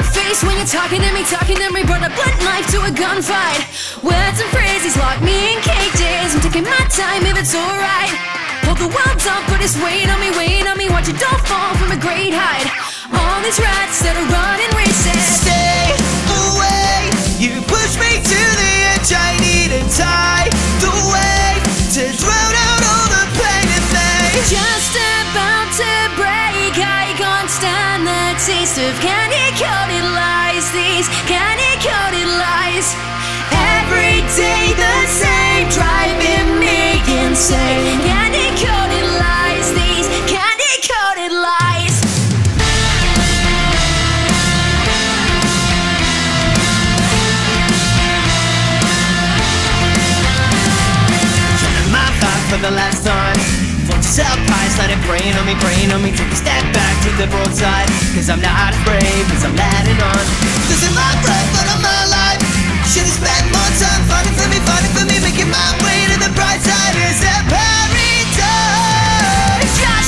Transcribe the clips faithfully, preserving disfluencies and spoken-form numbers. my face when you're talking to me, talking to me. Brought a blunt knife to a gunfight. Words and phrases lock me in cages. I'm taking my time if it's alright. Hold the world down, put its weight on me, weight on me. Watch it don't fall from a great height. All these rats that are running races. Stay away, you push me to the edge. I need a tide, the wave to drown out all the pain and pain. Just about to break, I can't stand the taste of candy-coated lies. These candy-coated lies. Every day the same, driving me insane. Candy-coated lies. These candy-coated lies. For the last time, floats up high, slide it, brain on me, brain on me. Take a step back, take the broadside, cause I'm not afraid, cause I'm letting on. Doesn't look right, but I'm alive. Should've spent more time fighting for me, fighting for me, making my way to the bright side. Is that paradise?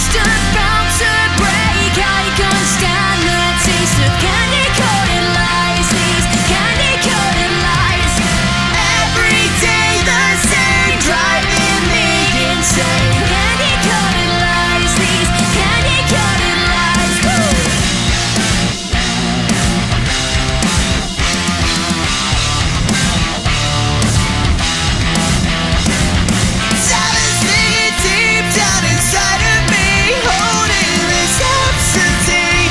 Just about to break, I can't stand the taste of candy coated lies. These candy coated lies. Every day the same drive. Say candy coated lies, these candy coated lies. Travis singing deep down inside of me, holding this absentee,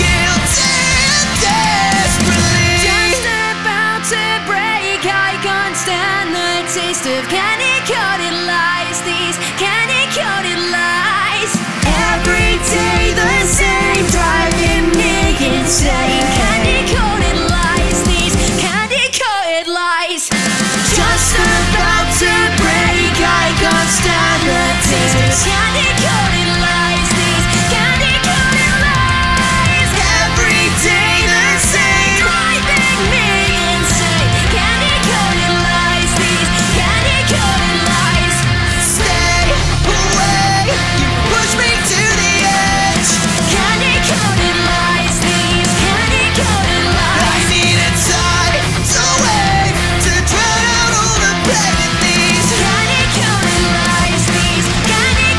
guilty and desperately. Just about to break, I can't stand the taste of candy coated lies. Day the same, driving me insane. Candy coated lies, these candy coated lies. Just about to break, I can't stand the taste. Candy coated lies, these candy coated lies. Every day the same, driving me insane. Candy coated lies, these candy coated lies. Stay away, you push me to the candy-coated lies, these candy-coated lies. I need a tide, to wave, to drown out all the pain in these candy-coated lies, these candy-coated lies.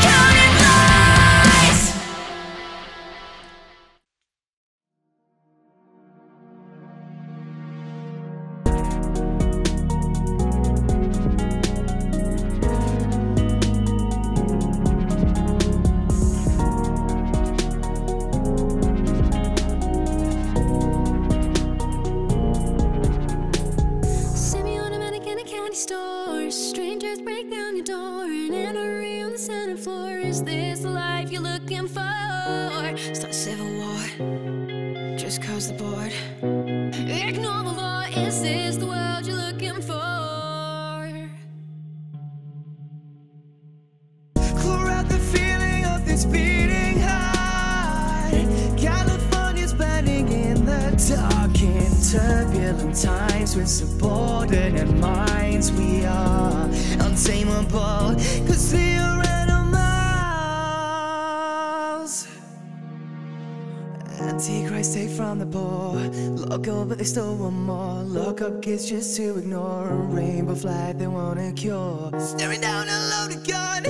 It's just to ignore a rainbow flag they wanna cure. Staring down a loaded gun,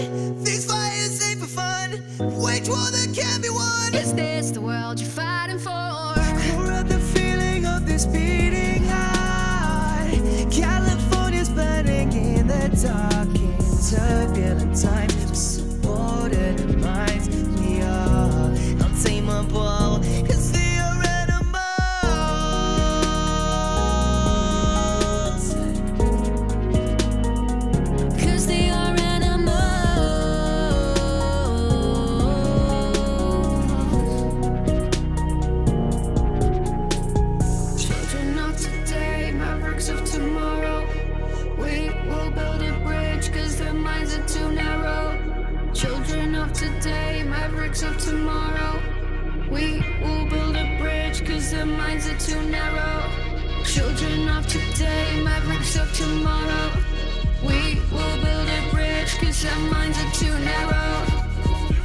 these fires ain't for fun. Wage war that can't be won. Is this the world you're fighting for? Corrupt the feeling of this beating heart. California's burning in the dark. In turbulent times, with subordinate minds, we are untamable. Of tomorrow, we will build a bridge, cause their minds are too narrow. Children of today, mavericks of tomorrow. We will build a bridge, cause their minds are too narrow.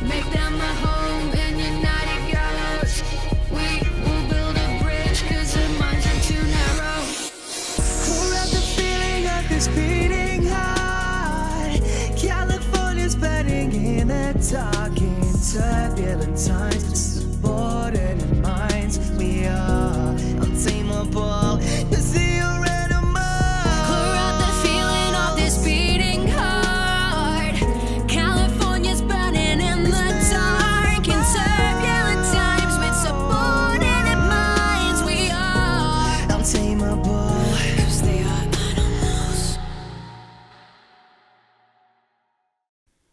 Make them a home in United Gallows. We will build a bridge, cause stuck in turbulent times, subordinate minds. We are untamable. The zeal and a mind. Corrupt the feeling of this beating heart. California's burning in the dark. In turbulent times with subordinate minds. We are untamable. Cause they are animals.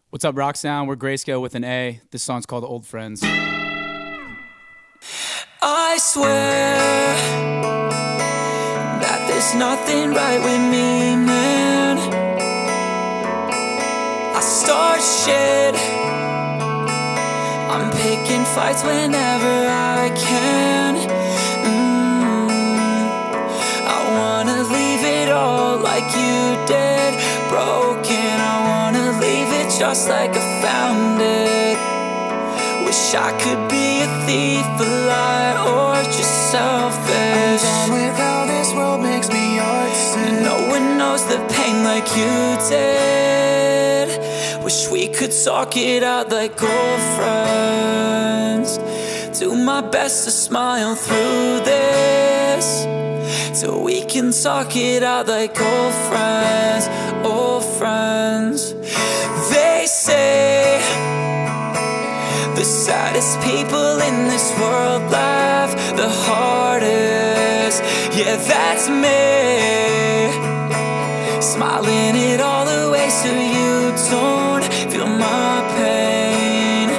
What's up, Rock Sound? We're Grayscale with an A. This song's called Old Friends. I swear that there's nothing right with me, man. I start shit. I'm picking fights whenever I can. mm, I wanna leave it all like you did. Broken, I wanna leave it just like I found it. Wish I could be a thief, a liar, or just selfish. I'm done with how this world makes me artsy. No one knows the pain like you did. Wish we could talk it out like old friends. Do my best to smile through this, so we can talk it out like old friends, old friends. They say the saddest people in this world laugh the hardest. Yeah, that's me, smiling it all away so you don't feel my pain.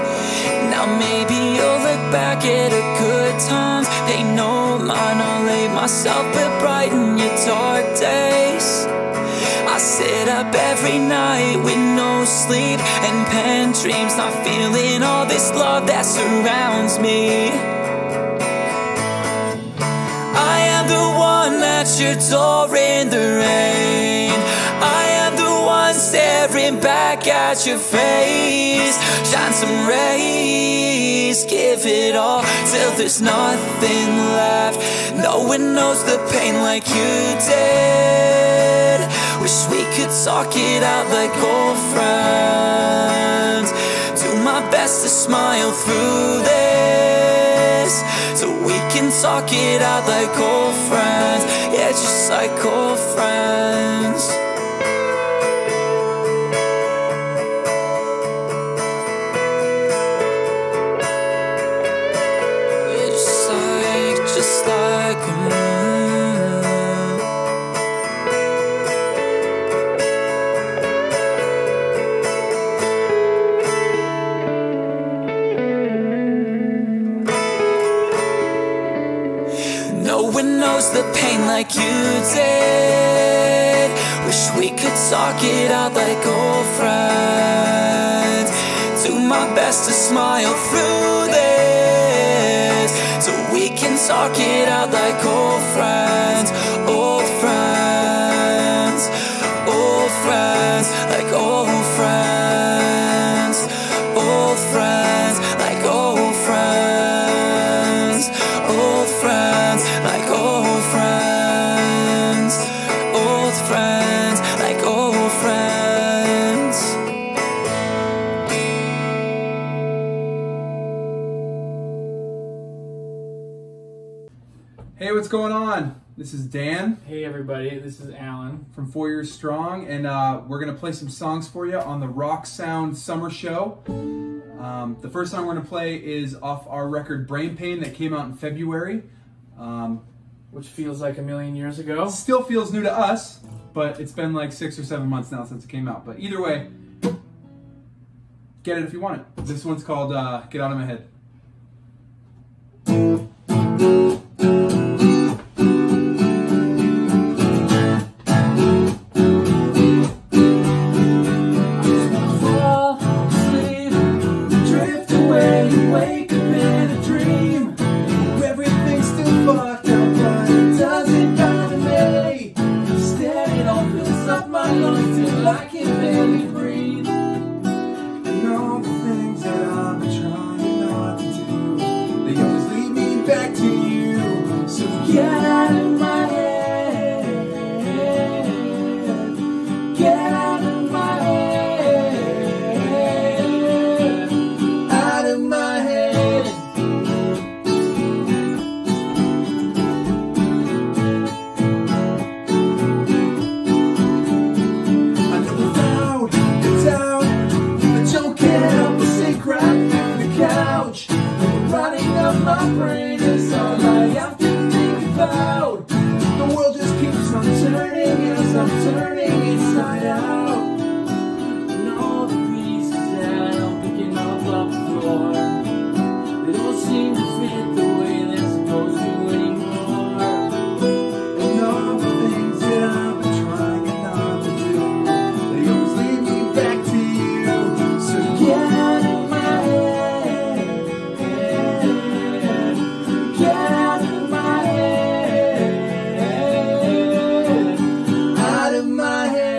Now maybe you'll look back at the good times, pay no mind, I'll lay myself but brighten your dark days. I sit up every night with no sleep and pent dreams, not feeling all this love that surrounds me. I am the one at your door in the rain. I am the one staring back at your face. Shine some rays, give it all till there's nothing left. No one knows the pain like you did. Wish we could talk it out like old friends. Do my best to smile through this, so we can talk it out like old friends. Yeah, just like old friends. Yeah, just like, just like a the pain like you did. Wish we could talk it out like old friends. Do my best to smile through this, so we can talk it out like old friends, old friends, old friends, like old friends, old friends, like old friends, old friends, like old. What's going on? This is Dan. Hey everybody, this is Alan from Four Year Strong, and uh, we're gonna play some songs for you on the Rock Sound Summer Show. Um, the first song we're gonna play is off our record Brain Pain that came out in February, um, which feels like a million years ago. Still feels new to us, but it's been like six or seven months now since it came out. But either way, get it if you want it. This one's called uh, Get Out of My Head. Get out of my head. about. The world just keeps on turning as I'm turning inside out. And all the pieces that I'm picking up up for, they don't seem to fit the way they're supposed to anymore. And all the things that I've been trying not to do, they always lead me back to you. So get out of my head. Get out of my head. Out of my head.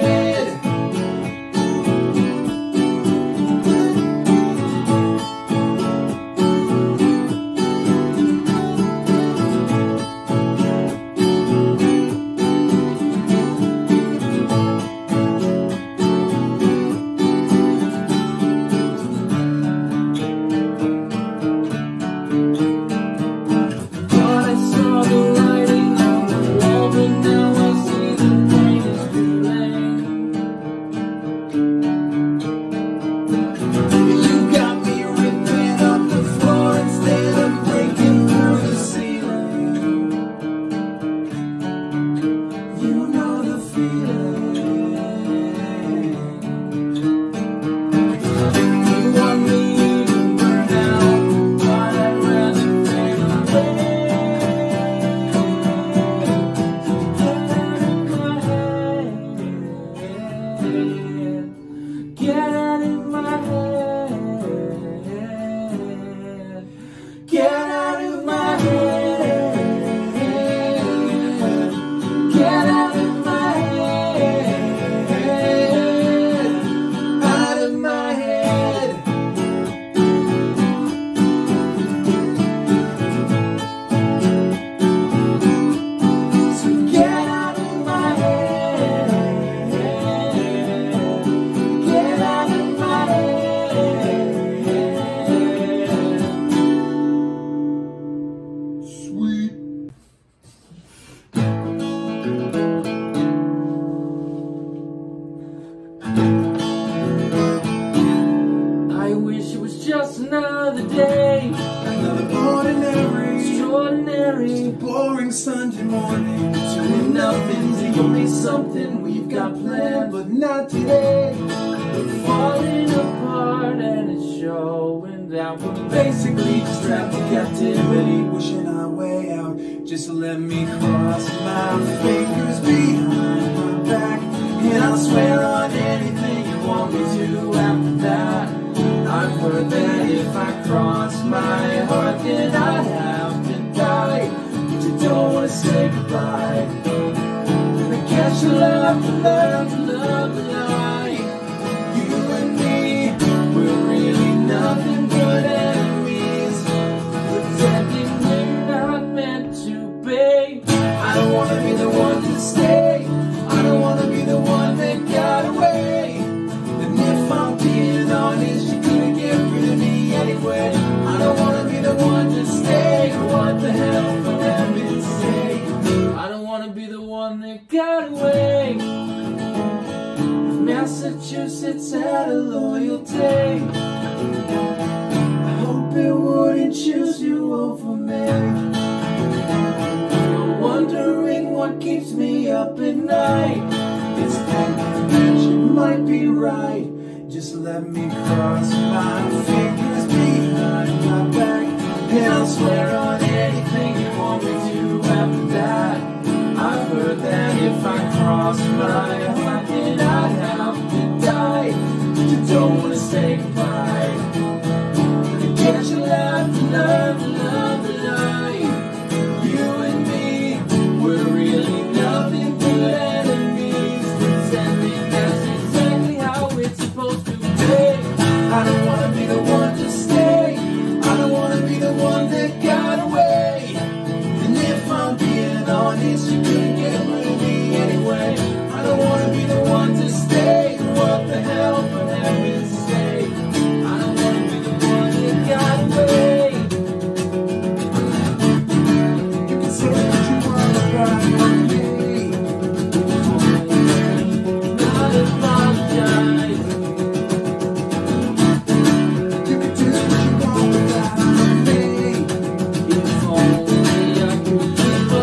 Thought I saw the writing on the wall, but now I see the pain is too late. You got me ripping up the floor instead of breaking through the ceiling. You know the feeling. You want me to burn out, but I'd rather fade away. Get out of my head. Get out of my head. Get out of my head. Out of my head. So get out of my head. Get out of my head. Sweet. I wish it was just another day, Another ordinary, extraordinary. boring Sunday morning. Doing nothing's the only something we've got planned, but not today. We're falling apart and it's showing that we're basically just trapped in captivity, wishing our way out. Just let me cross my fingers behind my back, and I'll swear on anything you want me to after that. I've heard that if I cross my heart, then I have to die. But you don't wanna say goodbye. I guess you love to love to love to lie. You and me, we're really nothing but enemies, pretending we're not meant to be. I don't wanna be the one to stay. I don't wanna be the one that got away. And if I'm being honest, you couldn't get rid of me anyway. I don't wanna be the one to stay. What the hell for that mistake? I don't wanna be the one that got away. If Massachusetts had a loyalty, I hope it wouldn't choose you over me. You're wondering what keeps me up at night. It's that you might be right. Just let me cross my fingers behind my back, and I'll swear on anything you want me to after that. I've heard that if I cross my heart, then I'd have to die. But you don't wanna say goodbye. And can't you love to love to love to lie? You and me, we're really nothing but enemies, pretending that's exactly how it's supposed to be. I don't wanna be the one to stay. I don't wanna be the one that got away. And if I'm being honest, you couldn't get rid of me anyway. I don't wanna be the one to stay. What the hell for heaven's sake? I don't wanna be the one that got away. You can say what you want about me. Not apologize. You can do what you want about me. If only I could live a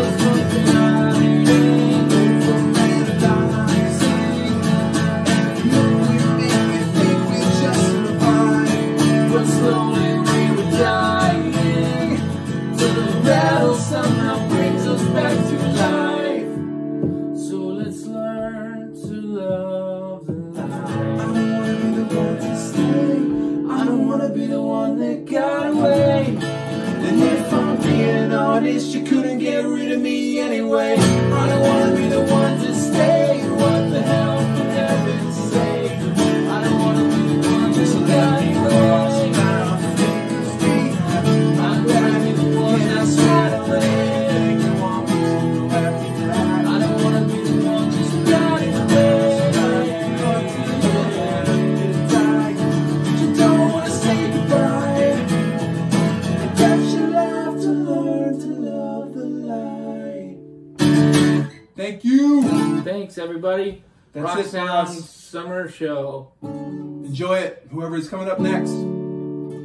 away. I don't wanna be the one to stay. What the hell could heaven say? I don't wanna be the one to stay. Let me cross my fingers. I'm gonna be the one that's right away. I don't wanna be the one just running away. You don't wanna say goodbye. I guess you'll have to learn to love the light. Thank you. Thanks everybody. That's Rock it Sound us. Summer show. Enjoy it. Whoever is coming up next.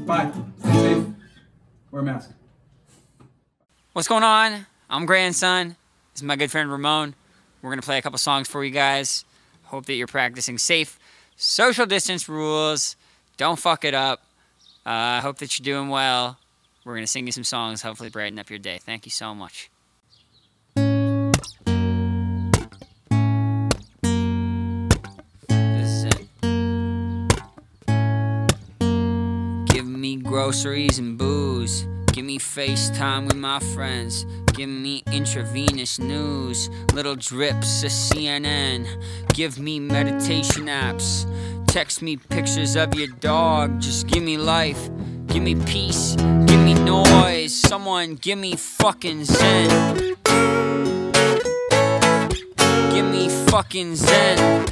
Bye. Stay safe. Wear a mask. What's going on? I'm Grandson. This is my good friend Ramon. We're gonna play a couple songs for you guys. Hope that you're practicing safe social distance rules. Don't fuck it up. I uh, hope that you're doing well. We're gonna sing you some songs, hopefully brighten up your day. Thank you so much. This is it. Give me groceries and booze. Give me FaceTime with my friends. Give me intravenous news, little drips of C N N. Give me meditation apps. Text me pictures of your dog. Just give me life, give me peace, give me noise. Someone give me fucking zen. Give me fucking zen.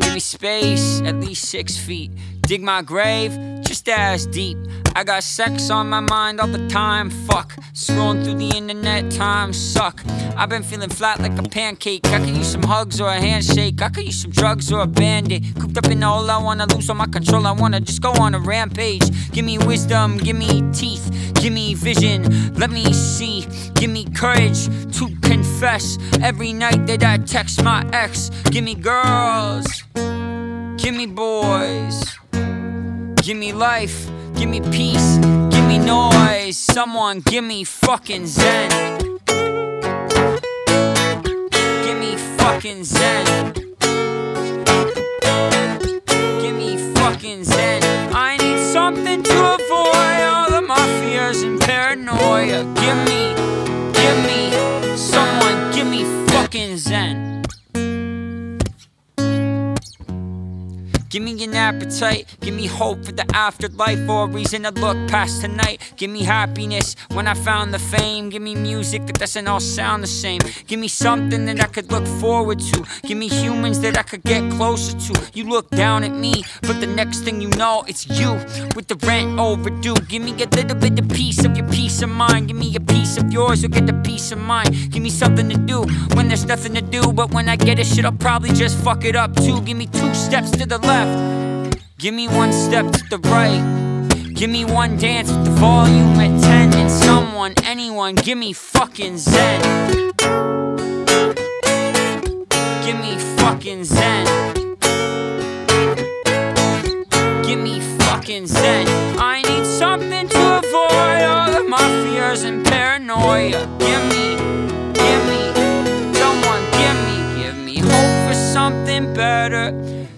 Give me space, at least six feet. Dig my grave, just ass deep. I got sex on my mind all the time, fuck. Scrolling through the internet, time suck. I've been feeling flat like a pancake. I could use some hugs or a handshake. I could use some drugs or a band-aid. Cooped up in the hole, I wanna lose all my control. I wanna just go on a rampage. Give me wisdom, give me teeth. Give me vision, let me see. Give me courage to confess. Every night that I text my ex. Give me girls, give me boys. Give me life, give me peace, give me noise. Someone give me fucking zen. Give me fucking zen. Give me fucking zen. I need something to avoid all of my fears and paranoia. Give me, give me, someone give me fucking zen. Give me an appetite, give me hope for the afterlife, or a reason to look past tonight. Give me happiness when I found the fame. Give me music that doesn't all sound the same. Give me something that I could look forward to. Give me humans that I could get closer to. You look down at me, but the next thing you know, it's you with the rent overdue. Give me a little bit of piece of your peace of mind. Give me a piece of yours, you'll get the peace of mind. Give me something to do when there's nothing to do. But when I get it, shit, I'll probably just fuck it up too. Give me two steps to the left. Give me one step to the right. Give me one dance with the volume at ten. And someone, anyone, give me fucking zen. Give me fucking zen. Give me fucking zen. I need something to avoid all of my fears and paranoia. Give me, give me, someone give me. Give me hope for something better.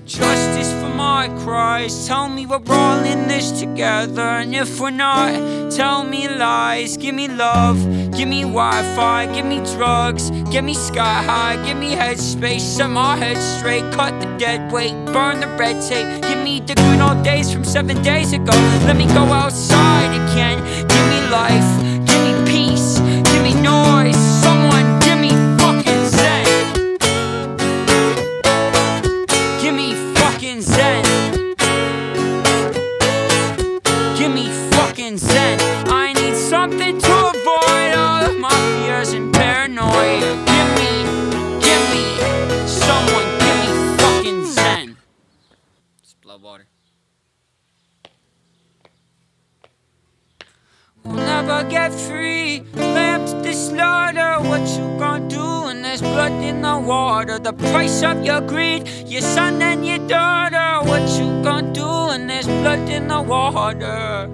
Justice for my cries. Tell me we're all in this together. And if we're not, tell me lies. Give me love, give me Wi-Fi. Give me drugs, give me sky high. Give me headspace, set my head straight. Cut the dead weight, burn the red tape. Give me the good old days from seven days ago. Let me go outside again. Give me life, give me peace, give me noise. Someone give me fucking zen. Give me fucking zen. Give me fucking zen. I need something to avoid all of my fears and paranoia. Give me, give me, someone give me fucking zen. Just blood water. We'll never get free, lambs to slaughter. What you gon' do when there's blood in the water? The price of your greed, your son and your daughter. What you gon' do when there's blood in the water?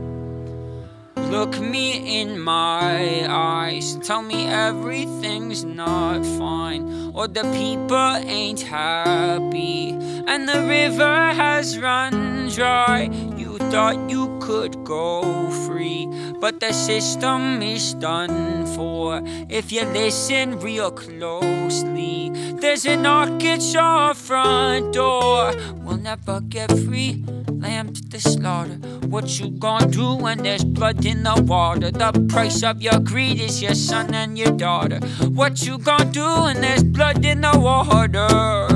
Look me in my eyes, tell me everything's not fine, or the people ain't happy, and the river has run dry. You thought you could go free, but the system is done for. If you listen real closely, there's an orchestra front door. We'll never get free, lamb to the slaughter. What you gon' do when there's blood in the water? The price of your greed is your son and your daughter. What you gon' do when there's blood in the water?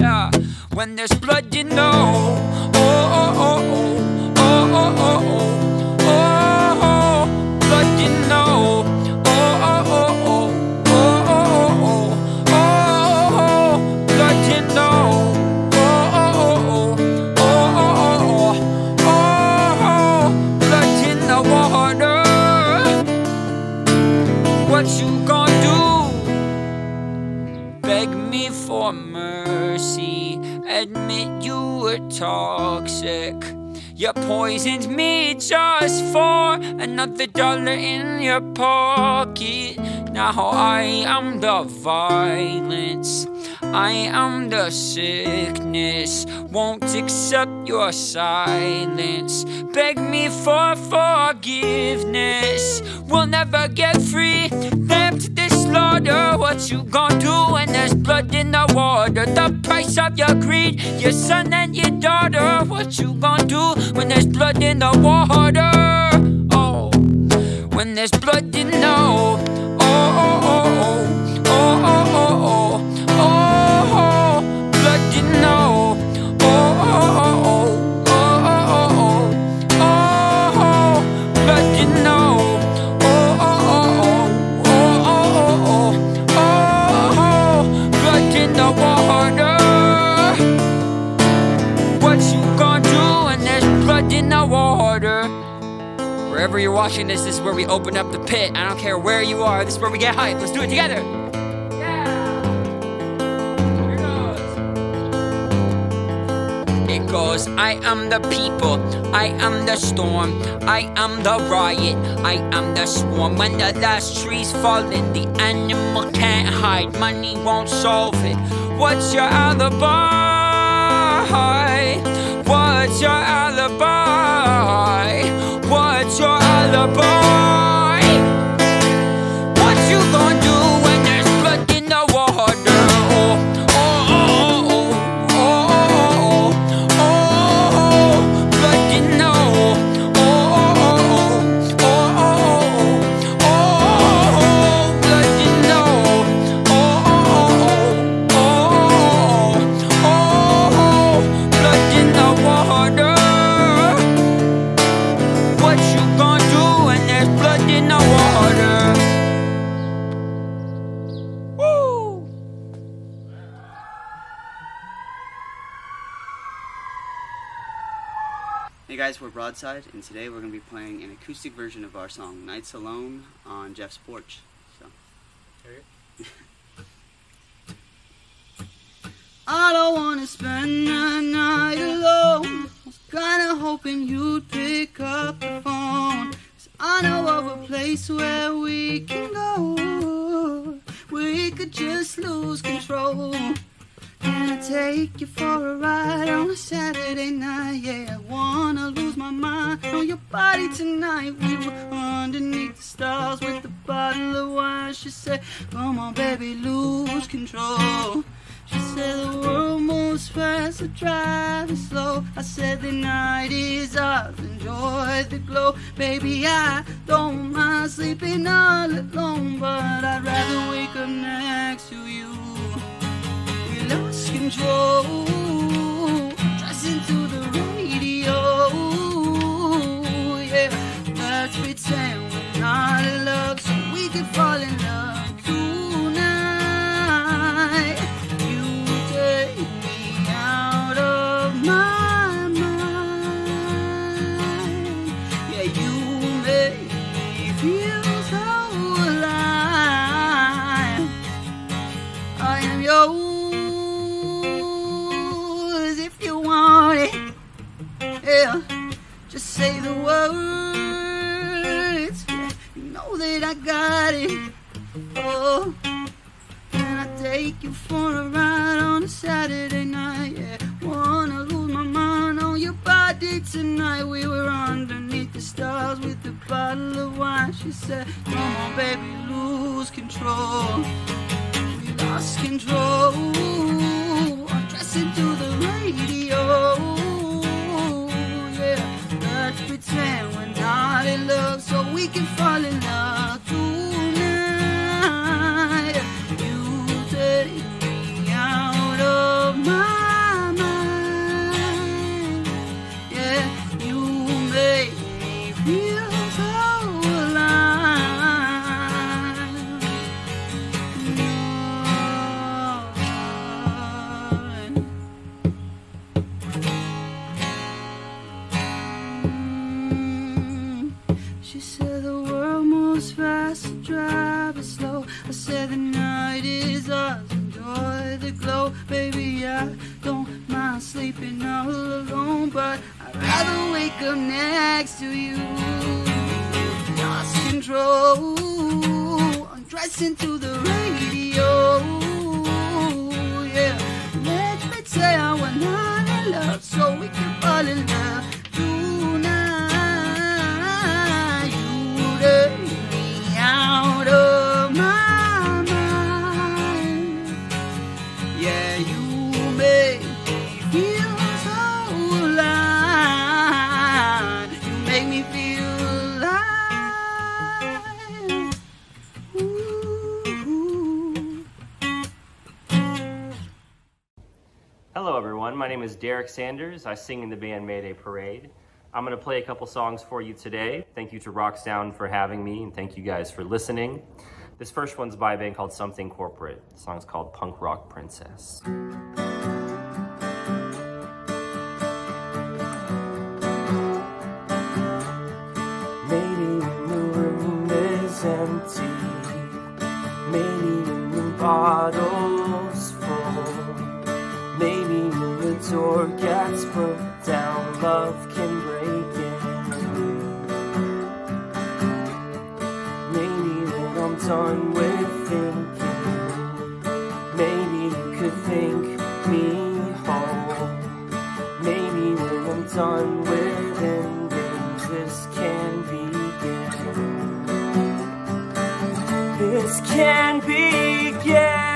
Yeah. When there's blood, you know. Oh, oh, oh, oh, oh, oh, oh, oh, oh, blood, you know. Oh, oh, oh, oh, oh, oh, oh, oh, blood, you know. Oh, oh, oh, oh, oh, oh, oh, blood in the water. What you gonna do? Beg me for mercy. Admit you were toxic. You poisoned me just for another dollar in your pocket. Now I am the violence, I am the sickness. Won't accept your silence. Beg me for forgiveness. We'll never get free, lamb to the slaughter. What you gon' do when there's blood in the water? The price of your greed, your son and your daughter. What you gon' do when there's blood in the water? Oh, when there's blood in the water. Oh, oh, oh, oh, oh, oh, oh, oh, oh, blood in the water. Wherever you're watching this, this is where we open up the pit. I don't care where you are, this is where we get hype. Let's do it together. Yeah. Here goes. It goes, I am the people, I am the storm, I am the riot, I am the swarm. When the last tree's falling, the animal can't hide. Money won't solve it. What's your alibi? What's your alibi? What's your alibi? What you gonna do when there's blood in the water? Oh, oh, oh, oh, oh, oh, oh, oh, blood in the water. Oh, oh, oh, oh, oh, oh, oh, blood in the water. Oh, oh, oh, oh, oh, oh, blood in the water. Hey guys, we're Broadside, and today we're going to be playing an acoustic version of our song, Nights Alone, on Jeff's porch. So. I don't want to spend the night alone. I was kind of hoping you'd pick up the phone. 'Cause I know of a place where we can go. We could just lose control. Can I take you for a ride on a Saturday night? Yeah, I wanna lose my mind on your body tonight. We were underneath the stars with a bottle of wine. She said, come on baby, lose control. She said the world moves fast, so drive it slow. I said the night is ours, enjoy the glow. Baby, I don't mind sleeping all alone, but I'd rather wake up next to you. Lost control, dressing to the radio. Yeah, let's pretend we're not in love so we can fall in love tonight. You take me out of my mind. Yeah, you make me feel so alive. I am your. Yeah, just say the words. Yeah, you know that I got it. Oh, can I take you for a ride on a Saturday night? Yeah, wanna lose my mind on your body did tonight. We were underneath the stars with a bottle of wine. She said, come on, baby, lose control. We lost control. I'm dressing through the radio. Yeah, let's pretend we're not in love so we can fall in love tonight. You take me out of my. Said the night is ours, enjoy the glow, baby. I don't mind sleeping all alone, but I'd rather wake up next to you. Lost control, I'm dressing to the radio. Yeah, let's pretend we're not in love, so we can fall in love tonight. You take me out of. My name is Derek Sanders. I sing in the band Mayday Parade. I'm going to play a couple songs for you today. Thank you to Rock Sound for having me, and thank you guys for listening. This first one's by a band called Something Corporate. The song's called Punk Rock Princess. Maybe the room is empty. Maybe the bottle's full. Maybe the door gets broke down, love can break it. Maybe that I'm done with thinking. Maybe you could think me whole. Maybe that I'm done with endings, this can begin. This can begin.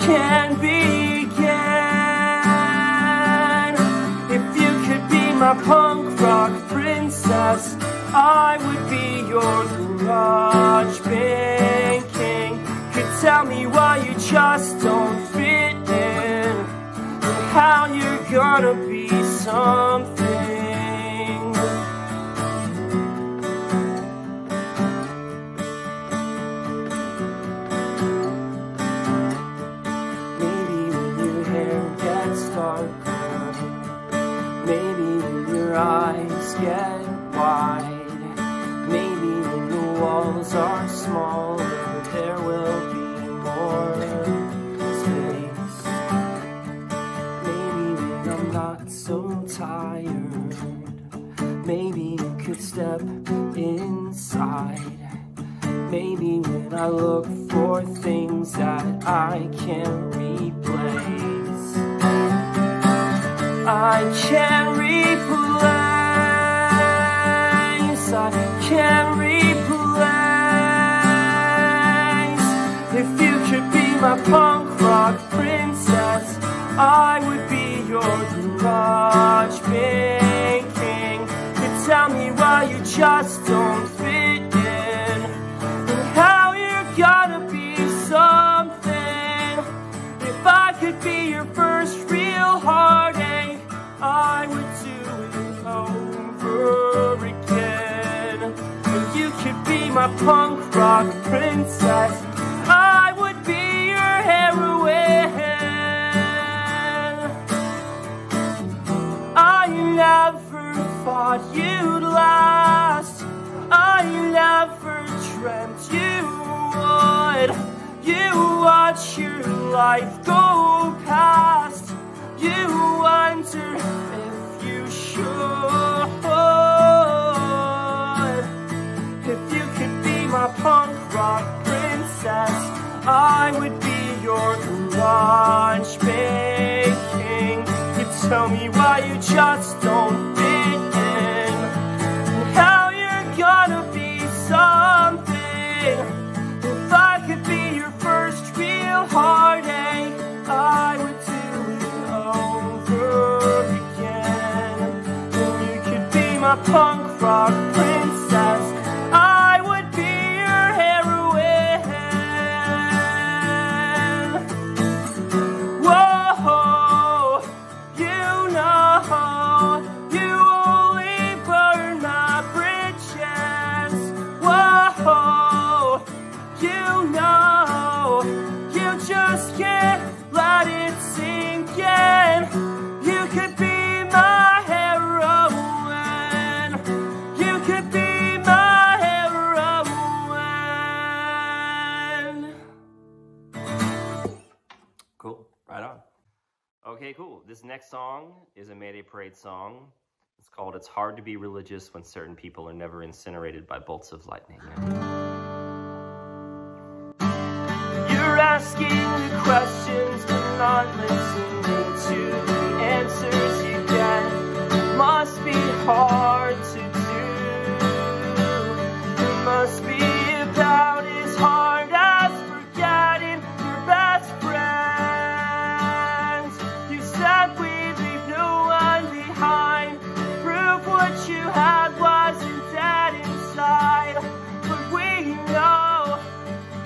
Can begin. If you could be my punk rock princess, I would be your garage banking. Could tell me why you just don't fit in, and how you're gonna be something. Maybe your eyes get wide. Maybe the walls are smaller, there will be more space. Maybe I'm not so tired. Maybe you could step inside. Maybe when I look for things that I can't replace, I can't replace, I can't replace. If you could be my punk rock princess, I would be your garage banking. And tell me why you just don't fit in, and how you're gonna be something. If I could be your first real heartache, I would do it over again. If you could be my punk rock princess, I would be your heroine. I never thought you'd last. I never dreamt you would. You watch your life go past. You wonder if you should. If you could be my punk rock princess, I would be your garage baking. It's Tell me why you just don't fit in, and how you're gonna be something. If I could be your first real heartache, I would do it over again. And you could be my punk rock princess, I would be your heroine. Whoa, you know, you only burn my bridges. Whoa, you know, you just can't let it sink in. You could be my heroine. You could be my heroine. Cool. Right on. Okay, cool. This next song is a Mayday Parade song. It's called It's Hard to Be Religious When Certain People Are Never Incinerated by Bolts of Lightning. You're asking the questions and not listening to the answers you get. It must be hard to do. It must be about as hard as forgetting your best friends. You said we'd leave no one behind. Prove what you had wasn't dead inside. But we know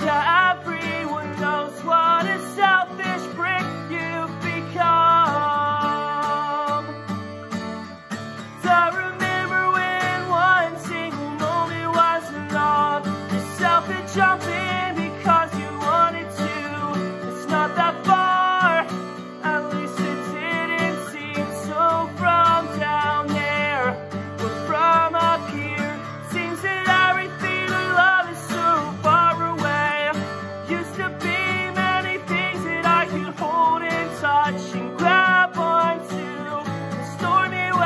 that everyone knows what a selfish prick you've become. 'Cause I remember when one single moment was enough. You self had jumped in because you wanted to. It's not that far, at least it didn't seem so. From down there, or from up here, seems that everything we love is so far away. Used to be many things that I could hold and touch and grab onto. Stormy weather, these days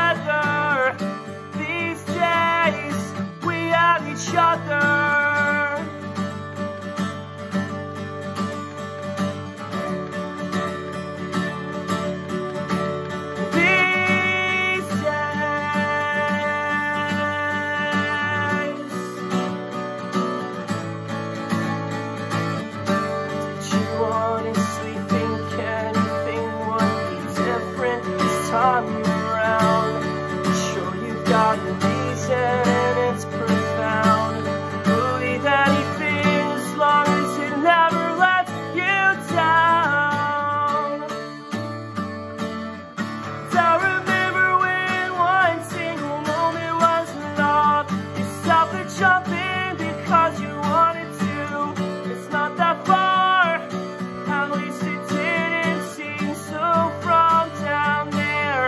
we have each other. These days, did you honestly think anything would be different this time around? Sure, you've got a reason, it's profound. Believe anything as long as it never lets you down. I remember when one single moment was enough. You stopped the jumping because you wanted to. It's not that far, at least it didn't seem so. From down there,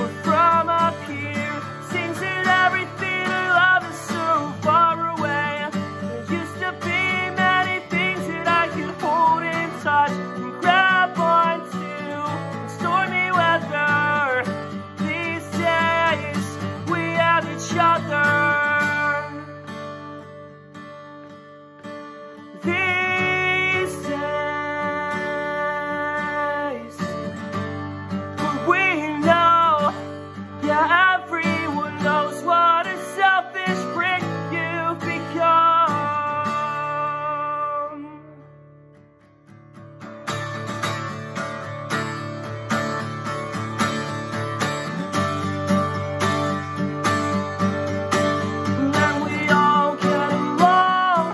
or from up here, seems that everything I love is so far away. There used to be many things that I could hold and touch and grab onto. Stormy weather, these days we have each other. These days, but we know, yeah, everyone knows what a selfish prick you've become. Then we all get along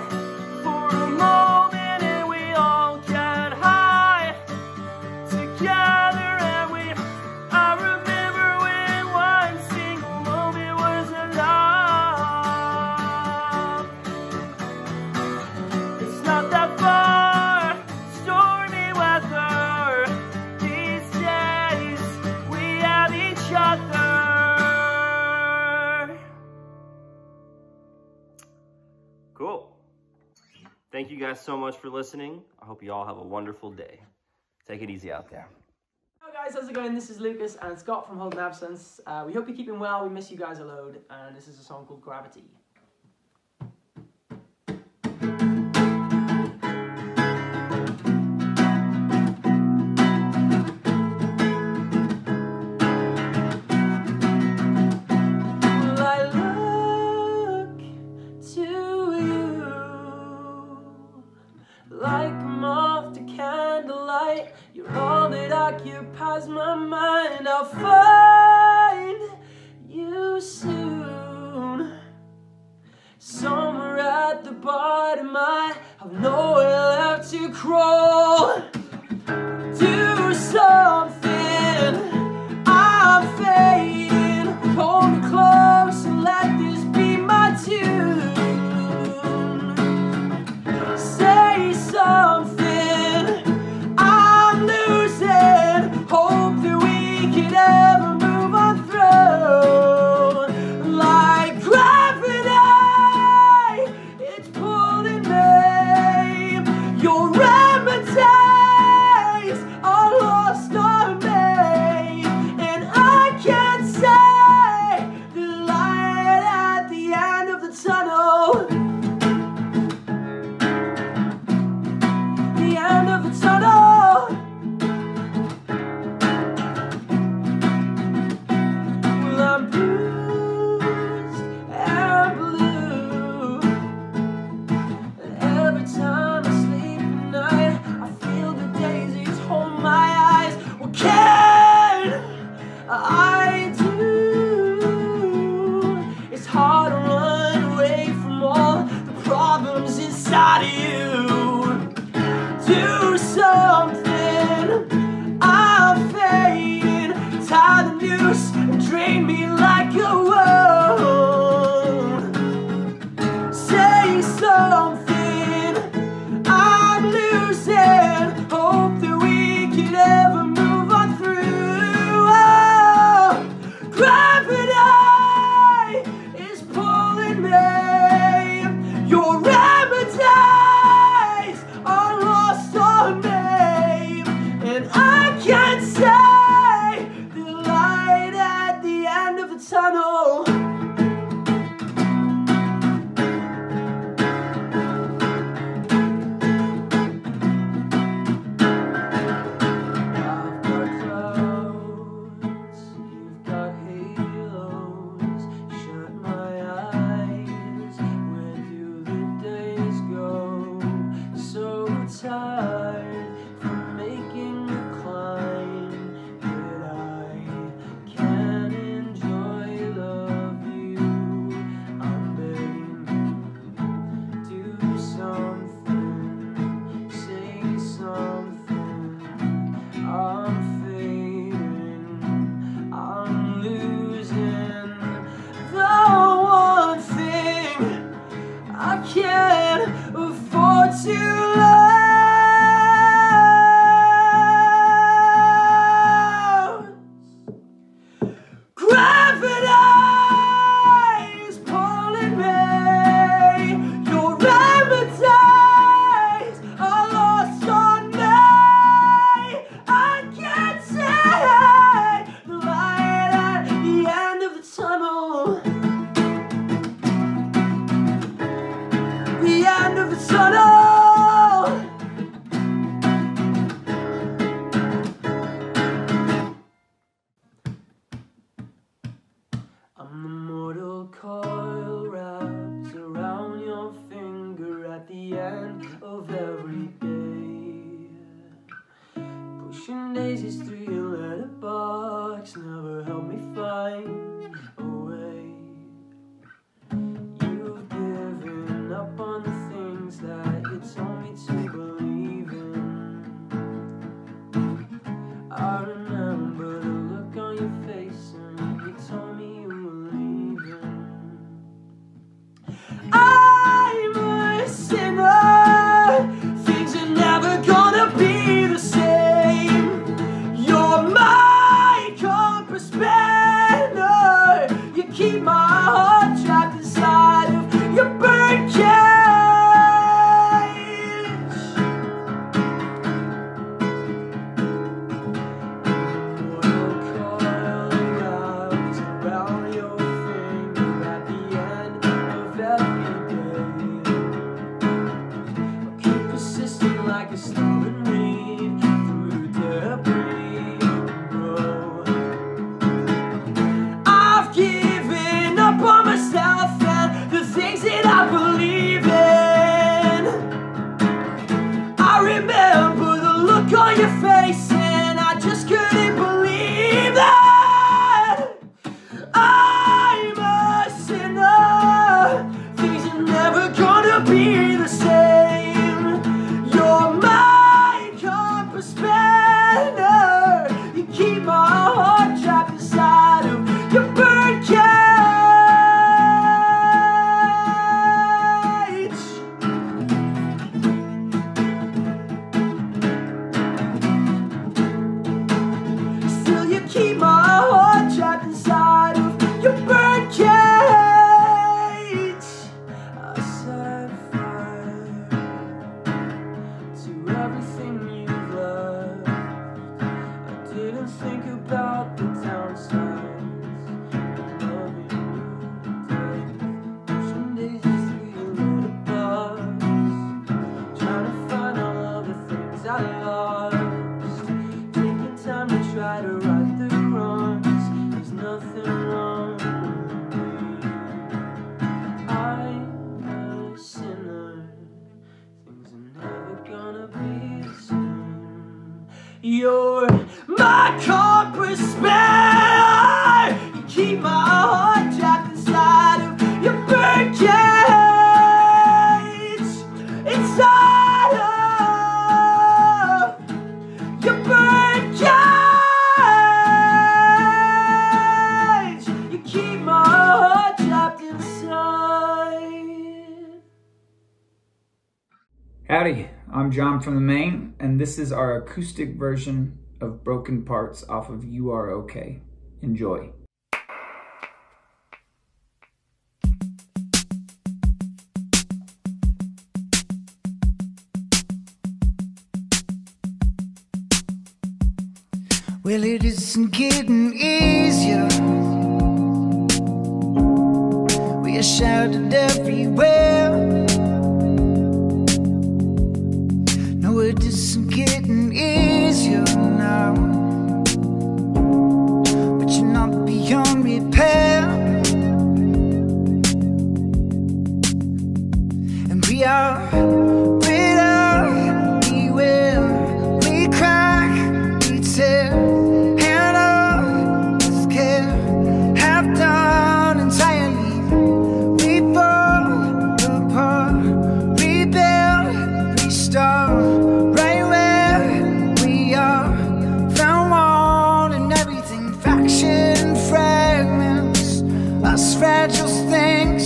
for a moment, and we all get high together, and we. I remember when one single moment was enough. It's not that far, stormy weather. These days we have each other. Cool. Thank you guys so much for listening. I hope you all have a wonderful day. Take it easy out there. Hello guys, how's it going? This is Lucas and Scott from Holding Absence. Uh, we hope you're keeping well. We miss you guys a load, and this is a song called Gravity. like a moth to candlelight. You're all that occupies my mind. I'll find you soon, somewhere at the bottom. I have nowhere left to crawl. Do something, I'm fading. Hold me close and let this be my tune. Say something, I'm losing hope that we can ever move on through. Like gravity, it's pulling me. Your remedies are lost on me, and I can't say the light at the end of the tunnel. Tunnel. Well, I'm bruised and blue, and every time I sleep at night, I feel the daisies hold my eyes. What can I do? It's hard to run away from all the problems inside of you. Do something, I'm fading. Tie the noose and drain me like a wound. Say something, I'm losing hope that we could ever move on through. Oh, gravity is pulling me. Your remedy tunnel. I've got clouds, you've got halos. Shut my eyes, where do the days go? So tired from making the climb that I can't enjoy. Can't afford to lose. Gravity is pulling me. Your remedies are lost on me. I can't see the light at the end of the tunnel. End of the tunnel. I'm the mortal coil wrapped around your finger at the end of every day. Pushing daisies through your letterbox never helped me find a way. You've given up on the that you told me to believe in. I remember the look on your face and you told me you were leaving. I'm a sinner, things are never gonna be the same. You're my compass banner, you keep my heart trapped inside of your bird cage. I believe in. You're my corporate spell. You keep my heart trapped inside of your bird cage. Inside of your bird cage. You keep my heart trapped inside. Howdy. I'm John from the Maine, and this is our acoustic version of Broken Parts off of You Are Okay. Enjoy. Well, it isn't getting easier. We are shouted everywhere. It isn't getting easier now, but you're not beyond repair, and we are bitter, we will, we crack, we tear, hand up, with care, half done entirely, we fall apart, rebuild, restart. Fragile things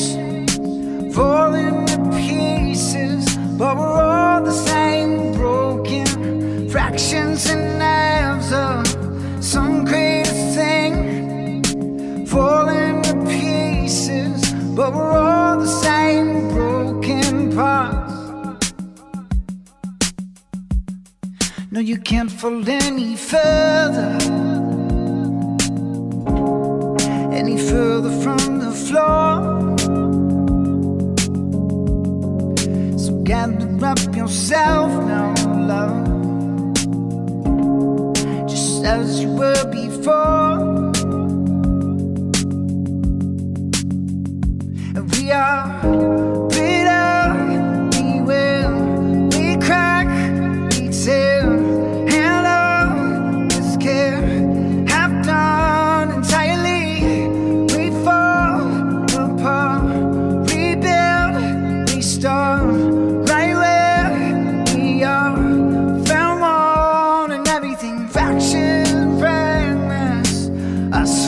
falling to pieces, but we're all the same, broken fractions and halves of some greater thing, falling to pieces, but we're all the same, broken parts. No, you can't fall any further. Any further from the floor, so gather up yourself now, love, just as you were before. And we are.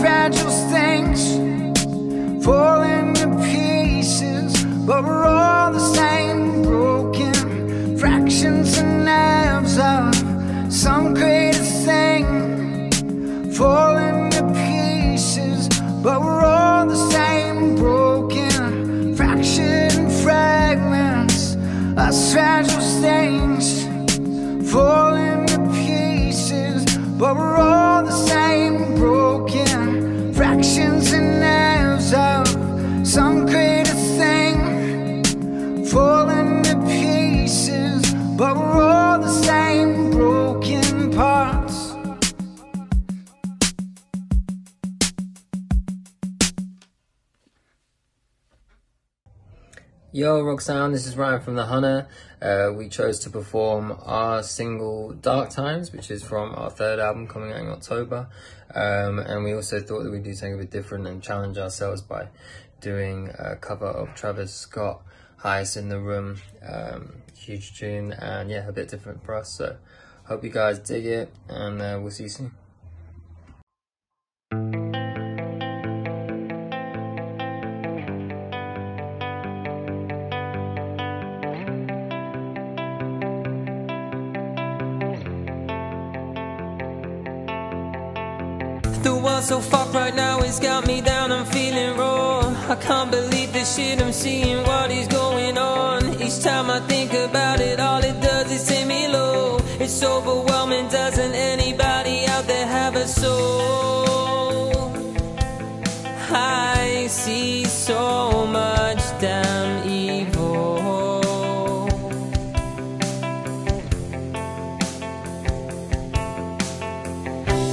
Fragile things falling to pieces, but we're all the same, broken fractions and halves of some greater thing, falling to pieces, but we're all the same, broken parts. Yo, Rock Sound, this is Ryan from The Hunna. Uh, we chose to perform our single Dark Times, which is from our third album coming out in October. Um, and we also thought that we'd do something a bit different and challenge ourselves by doing a cover of Travis Scott, Highest in the Room. Um, huge tune, and yeah, a bit different for us. So hope you guys dig it, and uh, we'll see you soon. So fucked right now, it's got me down, I'm feeling wrong. I can't believe this shit, I'm seeing what is going on. Each time I think about it, all it does is send me low. It's overwhelming, doesn't anybody out there have a soul? I see so much damn evil.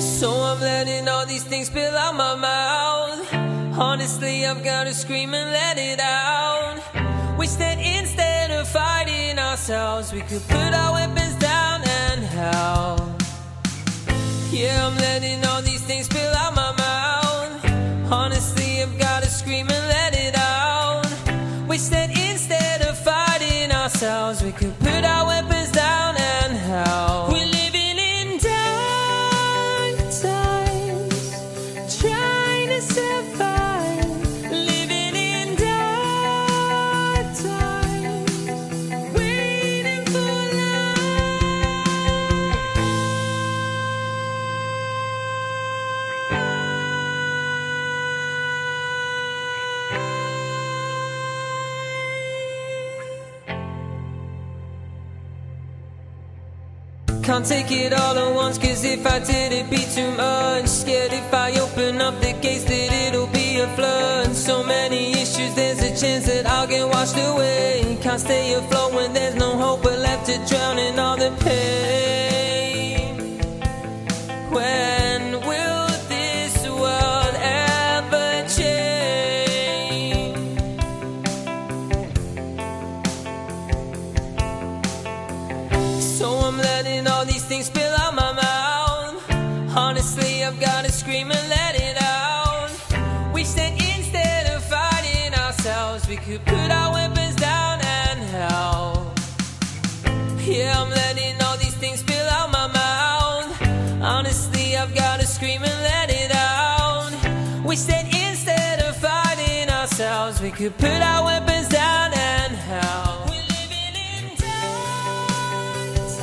So I'm letting all these things spill out my mouth. Honestly, I've gotta scream and let it out. Wish that instead of fighting ourselves, we could put our weapons down and howl. Yeah, I'm letting all these things spill out my mouth. Honestly, I've gotta scream and let it out. Wish that instead of fighting ourselves, we could put our weapons down and howl. We're living in dark times, trying to survive. Living in dark times, waiting for life. Can't take it all at once, cause if I did it'd be too much. Scared if I open up the gates that it'll be a flood. So many issues, there's a chance that I'll get washed away. Can't stay afloat when there's no hope, but left to drown in all the pain. When will this world ever change? So I'm letting all these things spill out my mouth. Honestly, I've gotta scream and let it out. Wish that instead of fighting ourselves, we could put our weapons down and howl. Yeah, I'm letting all these things spill out my mouth. Honestly, I've gotta scream and let it out. Wish that instead of fighting ourselves, we could put our weapons down and howl. We're living in dark times,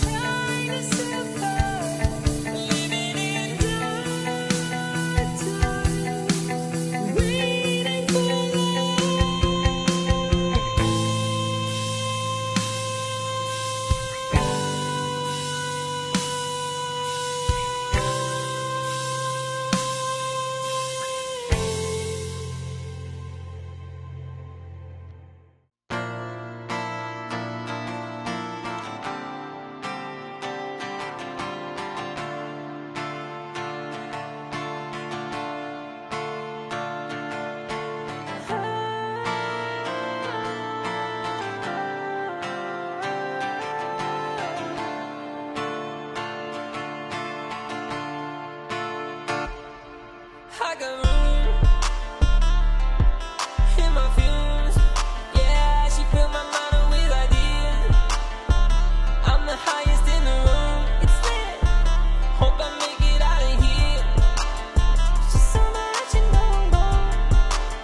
trying to survive. Living in dark times, waiting for I got room in my fumes. Yeah, she filled my mind with ideas. I'm the highest in the room. It's lit. Hope I make it out of here. Just so much you know.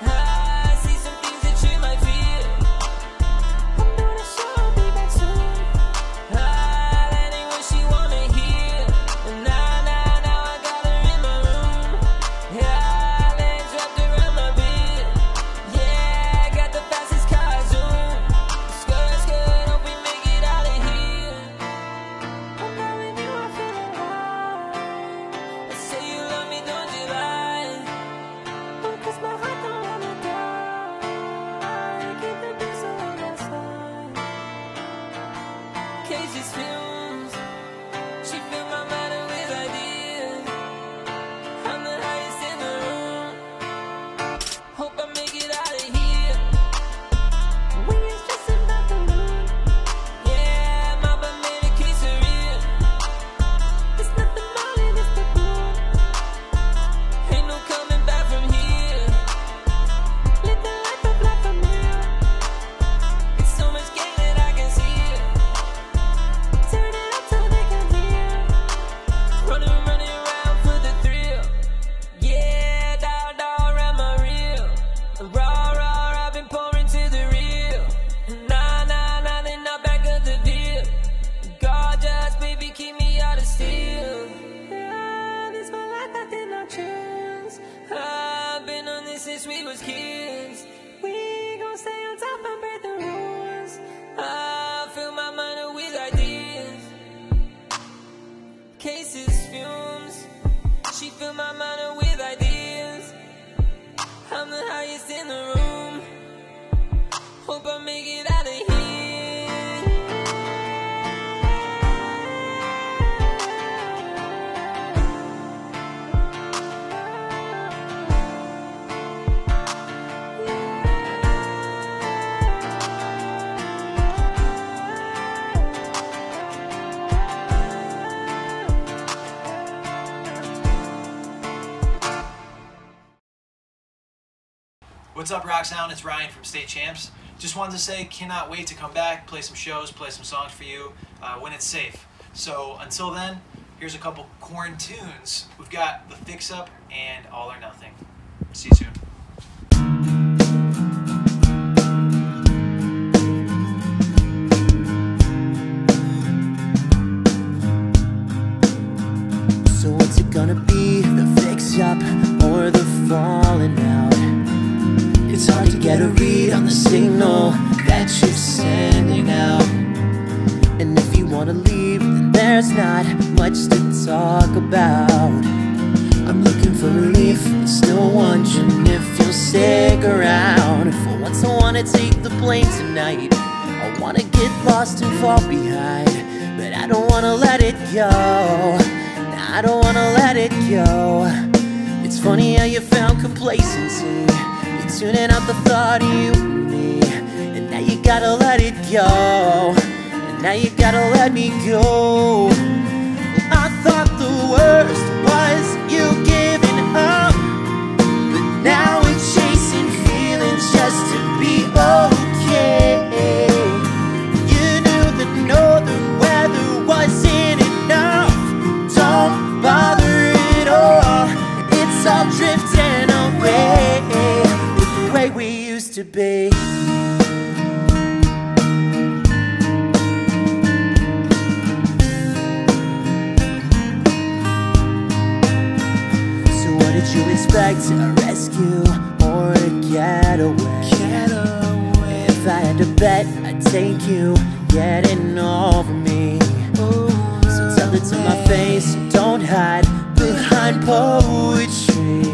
I see some things that you might fear. I'm gonna show I'll be back soon. Ah, that ain't what she wanna hear. Nah, nah, now I got her in my room. Yeah, legs wrapped around my beard. Yeah, got the fastest car zoom. Skirt, skirt, hope we make it out of here. When I'm with you, I feel alive. I say you love me, don't you lie? Oh, 'cause my heart don't wanna die. I keep the peace on my side. Cage's fumes, she filled my mind with ideas. I'm the highest in the room. Hope I make it out of here. We ain't stressing about the moon. Yeah, mama made a quesadilla. There's nothing more than it's the boom. Ain't no coming back from here. Live the life of life I'm real. It's so much game that I can see it. Turn it up till they can hear. Running, running around for the thrill. Yeah, down, down around my reel. Raw, raw, I've been pouring to the real. Nah, nah, nah, they not back of the deal. Gorgeous, baby, keep me out of steel. Yeah, this my life, I did not choose. I've been on this since we was kids. We gon' stay on top and break the rules. I fill my mind with ideas. Cases, fumes, she filled my mind with ideas. I'm the highest in the room. Hope I make it out of here. What's up, Rock Sound? It's Ryan from State Champs. Just wanted to say, cannot wait to come back, play some shows, play some songs for you uh, when it's safe. So until then, here's a couple quarantunes. We've got The Fix Up and All or Nothing. See you soon. So what's it gonna be, the fix up or the falling out? It's hard to get a read on the signal that you're sending out. And if you wanna leave, then there's not much to talk about. I'm looking for relief, but still wondering if you'll stick around. For once I wanna take the plane tonight, I wanna get lost and fall behind, but I don't wanna let it go. I don't wanna let it go. It's funny how you found complacency. You're tuning out the thought of you and me, and now you gotta let it go. And now you gotta let me go. I thought the worst was you giving up, but now we're chasing feelings just to be okay. You knew that northern weather wasn't enough. Don't bother at all, it's all drifting away with the way we used to be. So what did you expect, a rescue or a getaway? Getaway. If I had to bet, I'd take you getting over me. It to my face, don't hide behind poetry.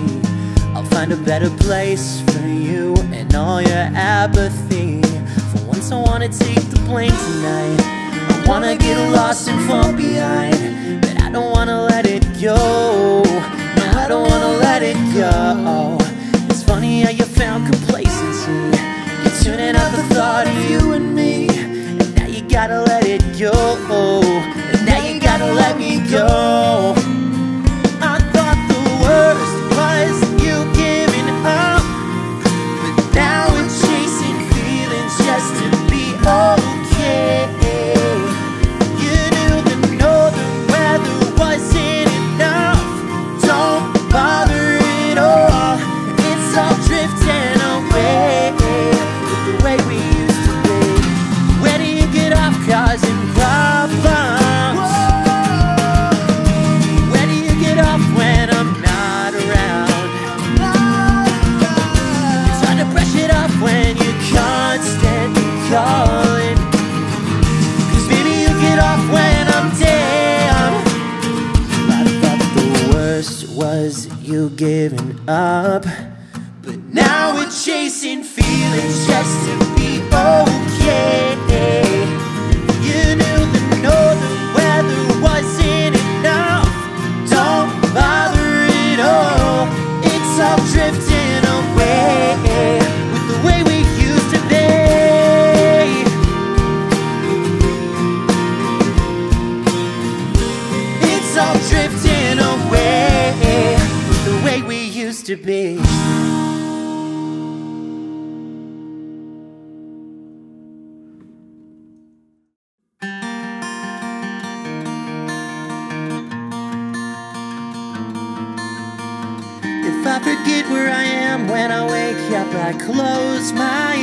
I'll find a better place for you and all your apathy. For once I wanna take the plane tonight, I wanna get lost and fall behind, but I don't wanna let it go. No, I don't wanna let it go. It's funny how you found complacency. You're tuning out the thought of you and me, and now you gotta let it go. Now you gotta let me go. I thought the worst was you giving up, but now we're chasing feelings just to be okay. You knew that northern weather wasn't enough. Don't bother at all, it's all drifting away with the way we used to be. Where do you get off causing problems? Calling, 'cause baby you get off when I'm down. I thought the worst was you giving up, but now we're chasing feelings just to be okay. You knew the northern weather wasn't enough. Don't bother at all, it's all drifting away with the way we used to be. All drifting away with the way we used to be. If I forget where I am when I wake up, I close my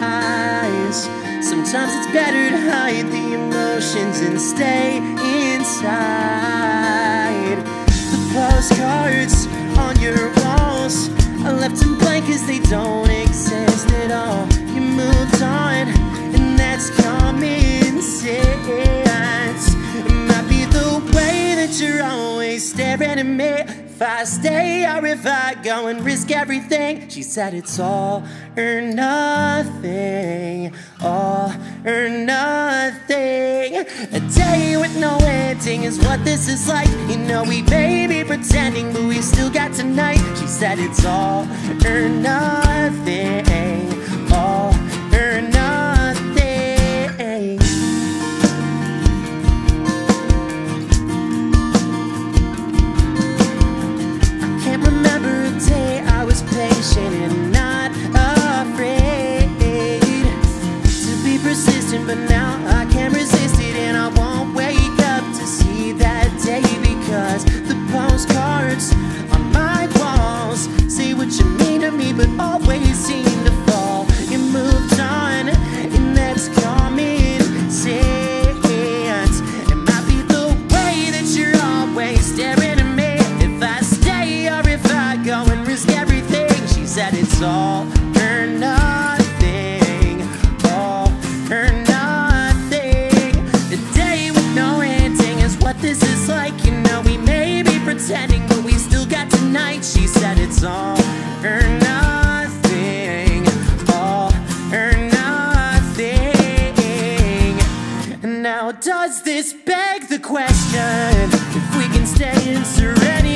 eyes. Sometimes it's better to hide the emotions and stay inside. The postcards on your walls are left in blank 'cause they don't exist at all. You moved on, and that's common sense. It might be the way that you're always staring at me. If I stay or if I go and risk everything. She said it's all or nothing, all or nothing. A day with no ending is what this is like. You know we may be pretending, but we still got tonight. She said it's all or nothing, all or nothing. I can't remember a day I was patient and not Does this beg the question if we can stay in serenity?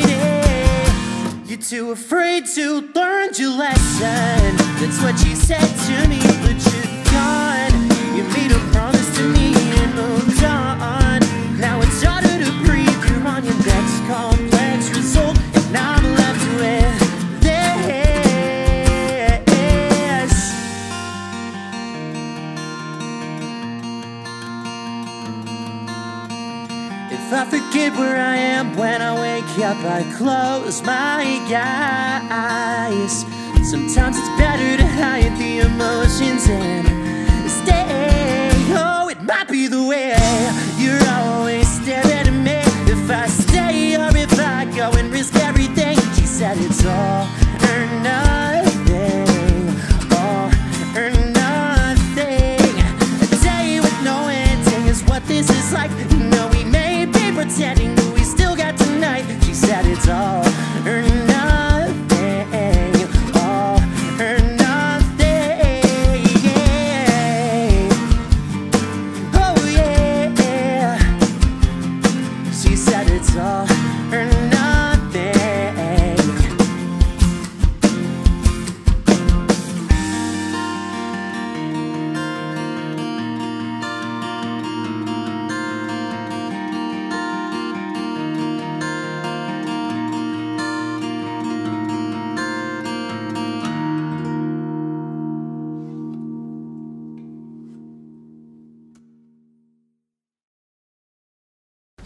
You're too afraid to learn your lesson. That's what you said to me, but you're gone. You made a promise to me and moved on. Now it's harder to breathe. You're on your next complex result, and I'm left with this. If I forget where I am when I wake up, I close my eyes. Sometimes it's better to hide the emotions and stay. Oh, it might be the way. You're always staring at me. If I stay or if I go and risk everything. She said it's all or nothing. All or nothing. A day with no ending is what this is like. You know we may be pretending, but we still got tonight. She said it's all or nothing.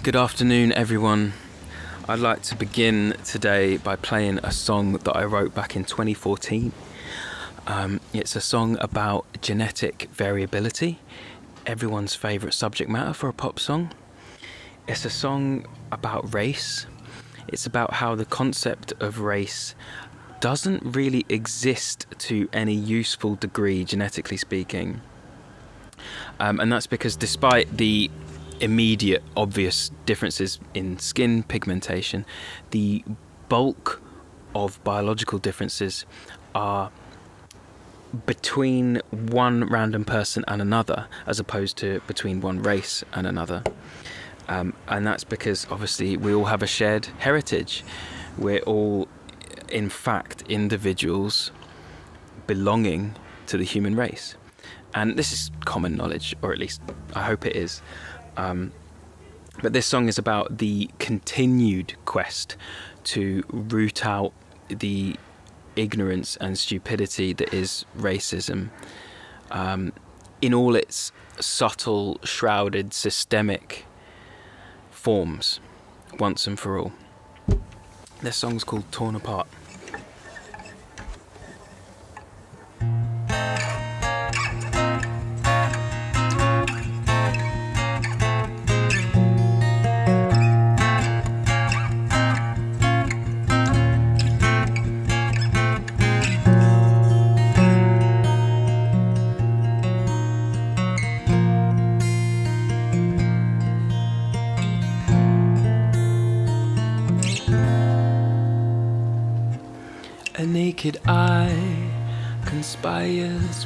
Good afternoon, everyone. I'd like to begin today by playing a song that I wrote back in twenty fourteen. Um, it's a song about genetic variability, everyone's favourite subject matter for a pop song. It's a song about race. It's about how the concept of race doesn't really exist to any useful degree, genetically speaking. Um, and that's because despite the immediate obvious differences in skin pigmentation, the bulk of biological differences are between one random person and another, as opposed to between one race and another. Um, and that's because obviously we all have a shared heritage. We're all in fact individuals belonging to the human race. And this is common knowledge, or at least I hope it is. Um, but this song is about the continued quest to root out the ignorance and stupidity that is racism, um, in all its subtle, shrouded, systemic forms, once and for all. This song's called Torn Apart.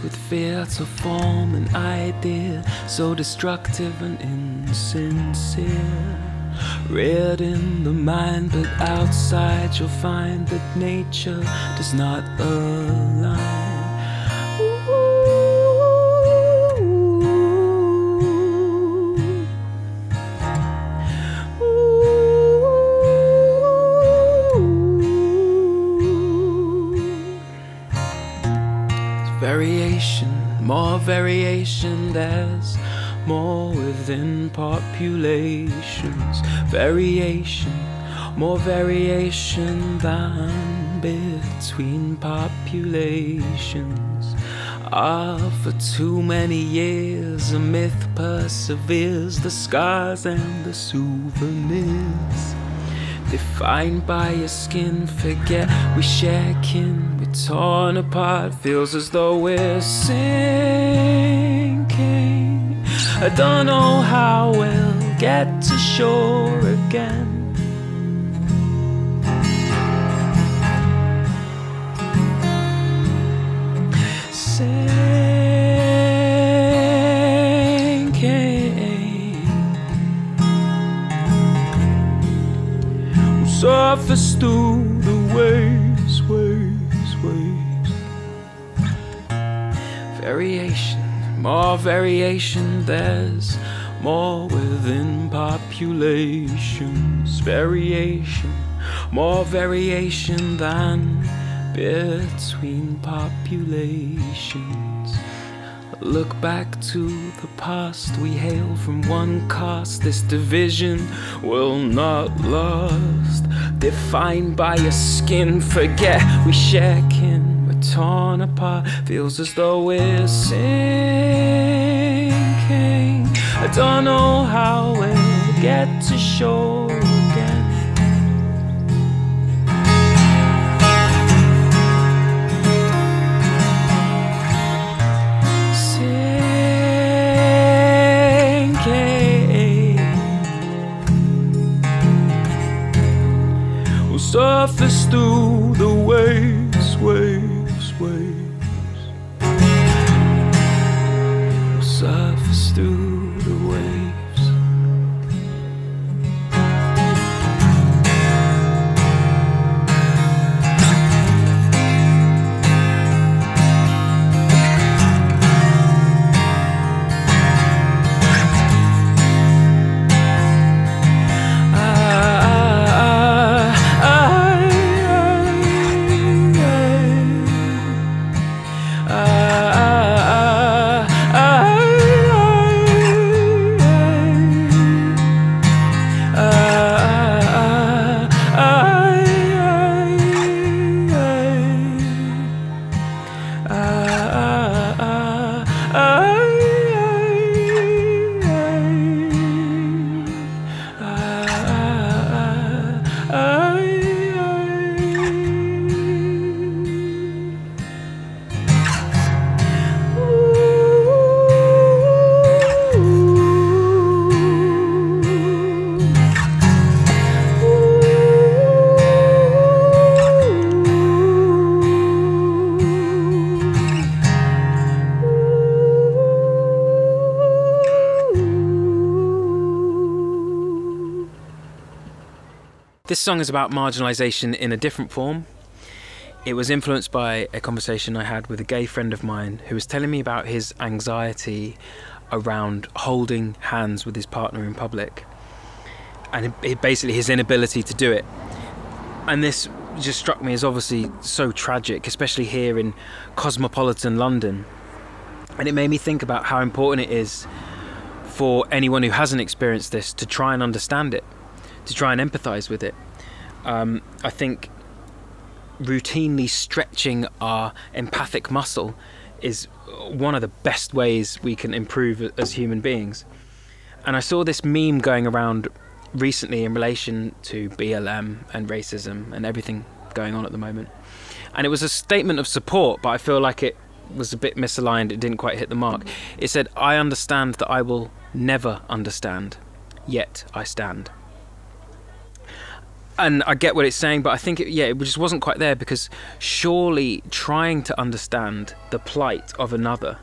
With fear to form an idea so destructive and insincere, reared in the mind, but outside you'll find that nature does not align. Ooh. Variation, more variation, there's more within populations. Variation, more variation than between populations. Ah, for too many years a myth perseveres, the scars and the souvenirs. Defined by your skin, forget we share kin. We're torn apart, feels as though we're sinking. I don't know how we'll get to shore again. Sinking. off the stool, the waves, waves, waves. Variation, more variation, there's more within populations. Variation, more variation than between populations. Look back to the past, we hail from one caste. This division will not last. Defined by a skin, forget we share kin. We're torn apart, feels as though we're sinking. I don't know how we'll get to shore again. Surface through the waves, waves, waves. We'll surface through the waves. This song is about marginalisation in a different form. It was influenced by a conversation I had with a gay friend of mine who was telling me about his anxiety around holding hands with his partner in public, and it, basically his inability to do it. And this just struck me as obviously so tragic, especially here in cosmopolitan London. And it made me think about how important it is for anyone who hasn't experienced this to try and understand it, to try and empathise with it. Um, I think routinely stretching our empathic muscle is one of the best ways we can improve as human beings. And I saw this meme going around recently in relation to B L M and racism and everything going on at the moment. And it was a statement of support, but I feel like it was a bit misaligned, it didn't quite hit the mark. It said, "I understand that I will never understand, yet I stand." And I get what it's saying, but I think, it, yeah, it just wasn't quite there, because surely trying to understand the plight of another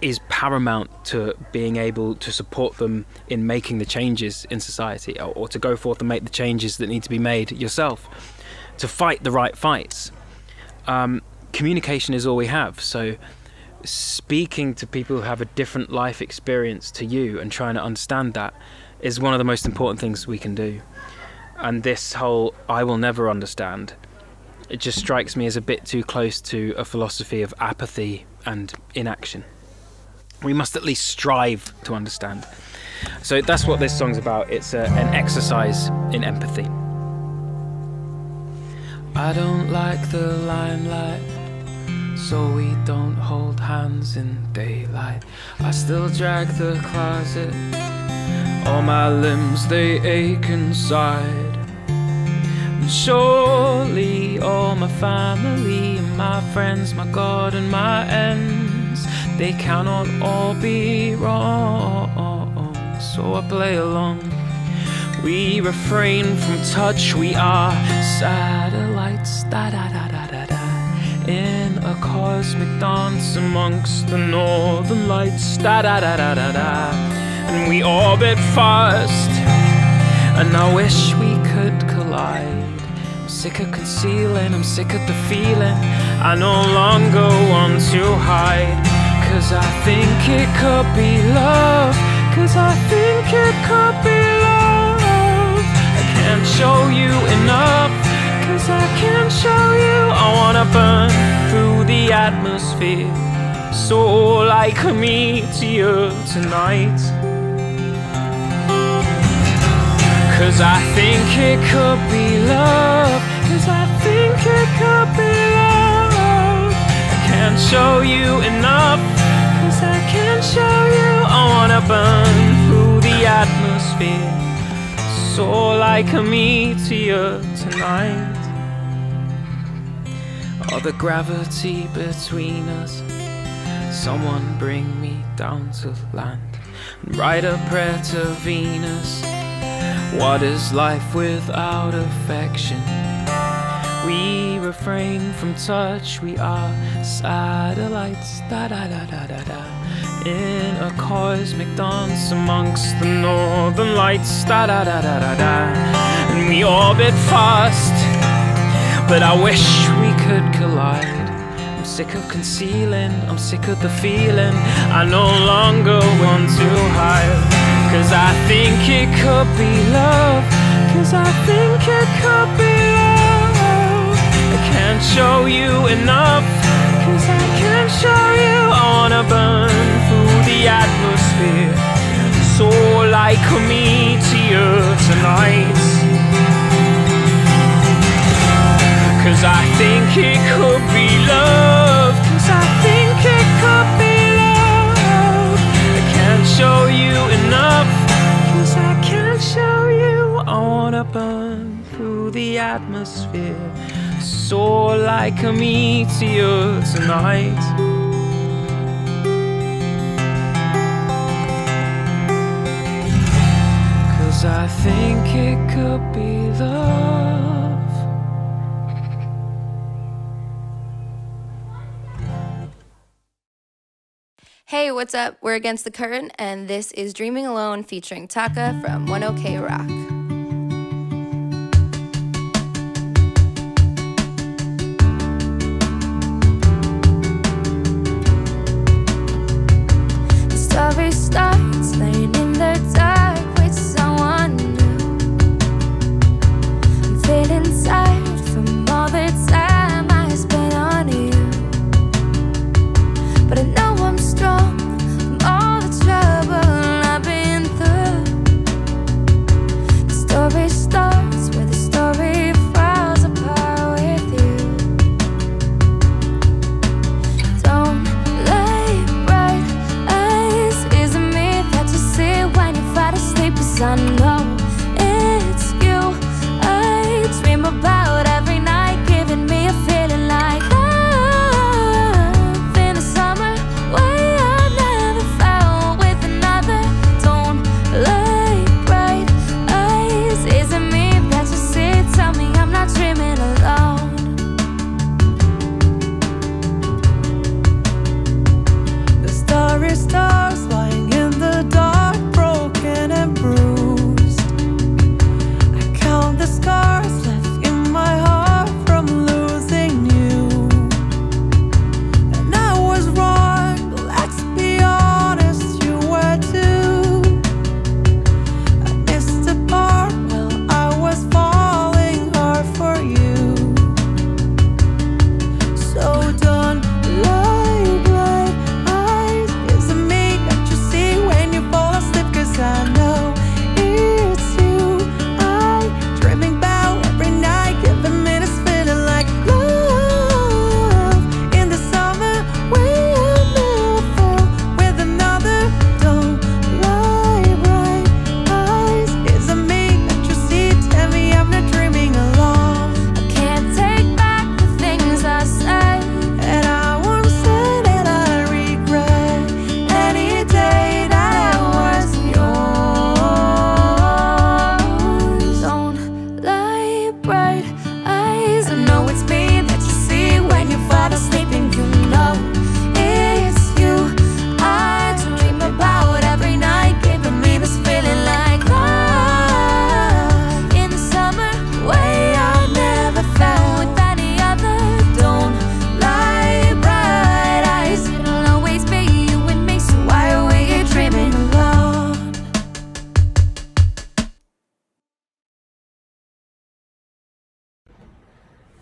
is paramount to being able to support them in making the changes in society, or, or to go forth and make the changes that need to be made yourself, to fight the right fights. Um, communication is all we have, so speaking to people who have a different life experience to you and trying to understand that is one of the most important things we can do. And this whole "I will never understand," it just strikes me as a bit too close to a philosophy of apathy and inaction. We must at least strive to understand. So that's what this song's about. It's a, an exercise in empathy. I don't like the limelight, so we don't hold hands in daylight. I still drag the closet, all my limbs, they ache inside. And surely all my family, my friends, my God and my ends, they cannot all be wrong, so I play along. We refrain from touch, we are satellites, da-da-da-da-da-da, in a cosmic dance amongst the northern lights, da-da-da-da-da-da. And we orbit fast and I wish we could collide. I'm sick of concealing, I'm sick of the feeling I no longer want to hide. Cause I think it could be love, cause I think it could be love. I can't show you enough, cause I can't show you. I wanna burn through the atmosphere, so like a meteor tonight. Cause I think it could be love, cause I think it could be love. I can't show you enough, cause I can't show you. I wanna burn through the atmosphere, so like a meteor tonight. All the gravity between us, someone bring me down to land and write a prayer to Venus. What is life without affection? We refrain from touch, we are satellites, da da da da da da, in a cosmic dance amongst the northern lights, da da da da da da. And we orbit fast, but I wish we could collide. I'm sick of concealing, I'm sick of the feeling I no longer want to hide. Cause I think it could be love, cause I think it could be love. I can't show you enough, cause I can't show you. I wanna burn through the atmosphere, so like a meteor tonight. Cause I think it could be love, cause I think it could be love. I can't show you enough, cause I can't show you. I wanna burn through the atmosphere, soar like a meteor tonight. Cause I think it could be love. Hey, what's up? We're Against the Current, and this is Dreaming Alone featuring Taka from One OK Rock. The strawberry starts laying in the dark with someone new. I'm fading inside from all the time I spent on you, but I know strong from all the trouble I've been through. This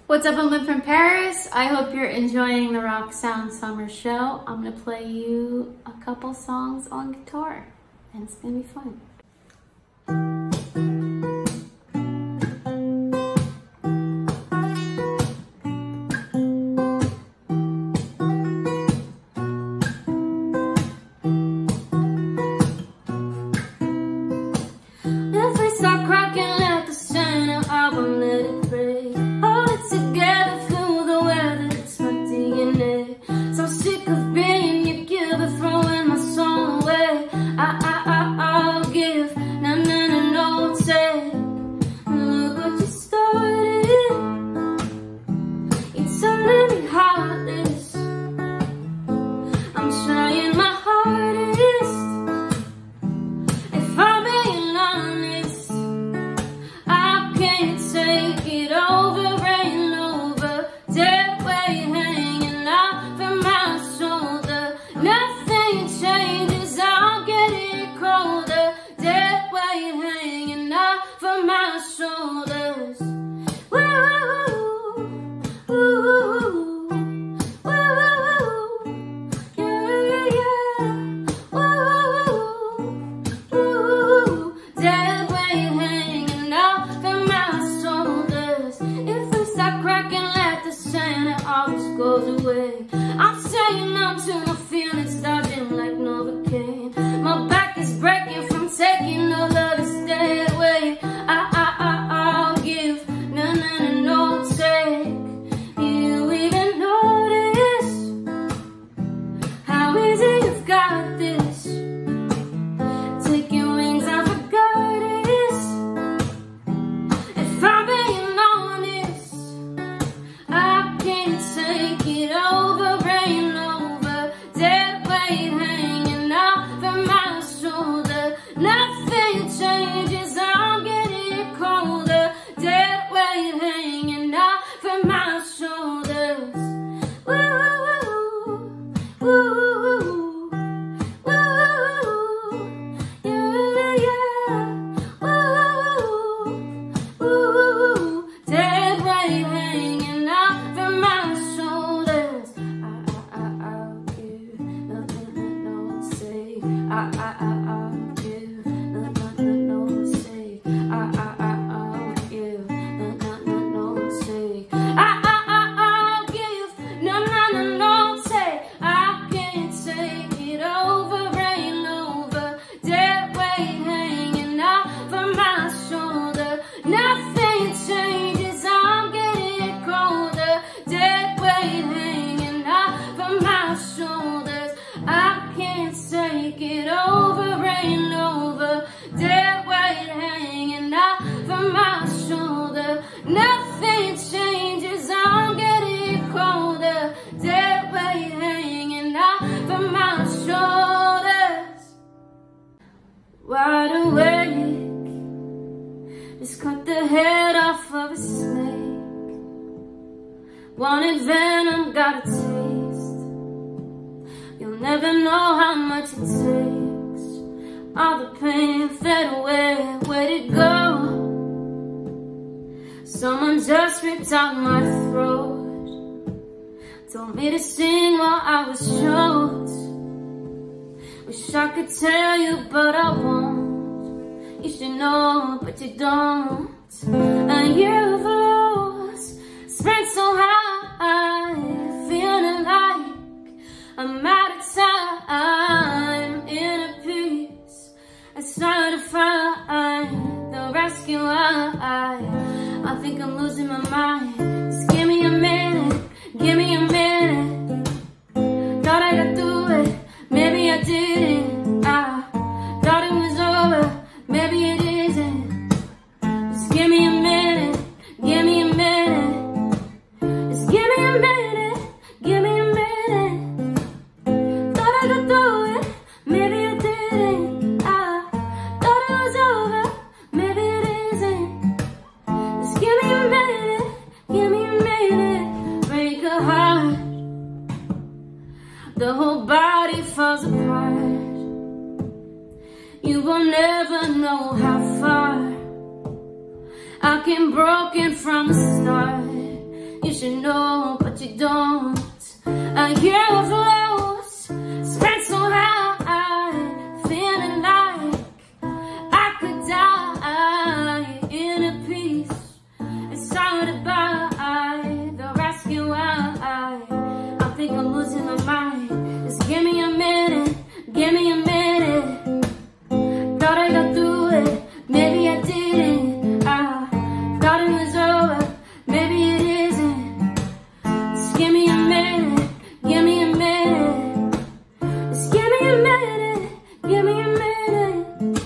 What's up, I'm Lynn from Paris. I hope you're enjoying the Rock Sound Summer Show. I'm gonna play you a couple songs on guitar, and it's gonna be fun. should know, but you don't. A year of lows, spent so high, feeling like I could die in a piece. It's time to buy the rescue eye. I think I'm losing my mind. Just give me a minute, give me a minute. Thought I got through it, maybe I didn't. I thought it was over, maybe it isn't. Just give me a minute, give me a minute. Just give me a minute, give me a minute.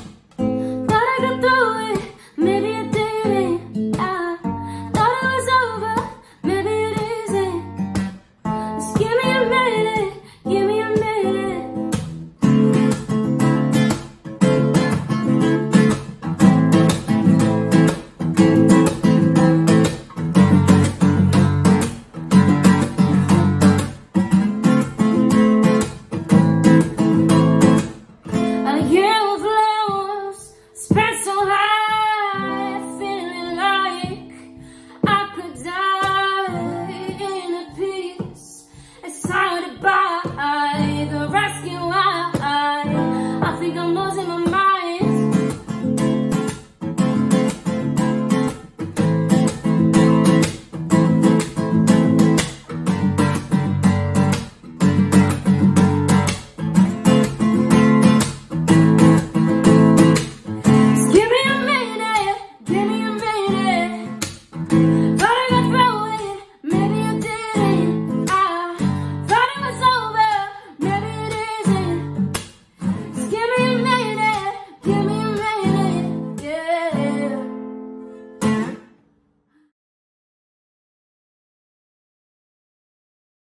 Thought I got through it, maybe I didn't. I thought it was over, maybe it isn't. Just give me a minute, give me a minute. A year of lows, spent so high, feeling like I could die in a piece. It's time to buy the rescue eye. I think I'm losing my